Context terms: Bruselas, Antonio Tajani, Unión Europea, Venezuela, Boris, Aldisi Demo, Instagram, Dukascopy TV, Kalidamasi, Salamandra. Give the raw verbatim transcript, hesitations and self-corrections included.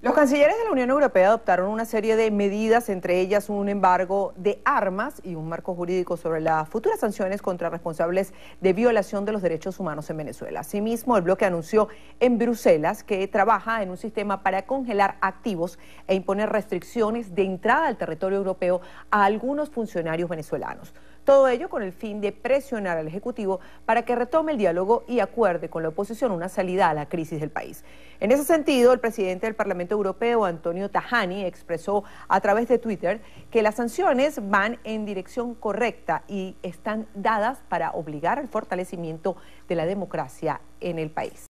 Los cancilleres de la Unión Europea adoptaron una serie de medidas, entre ellas un embargo de armas y un marco jurídico sobre las futuras sanciones contra responsables de violación de los derechos humanos en Venezuela. Asimismo, el bloque anunció en Bruselas que trabaja en un sistema para congelar activos e imponer restricciones de entrada al territorio europeo a algunos funcionarios venezolanos. Todo ello con el fin de presionar al Ejecutivo para que retome el diálogo y acuerde con la oposición una salida a la crisis del país. En ese sentido, el presidente del Parlamento Europeo, Antonio Tajani, expresó a través de Twitter que las sanciones van en dirección correcta y están dadas para obligar al fortalecimiento de la democracia en el país.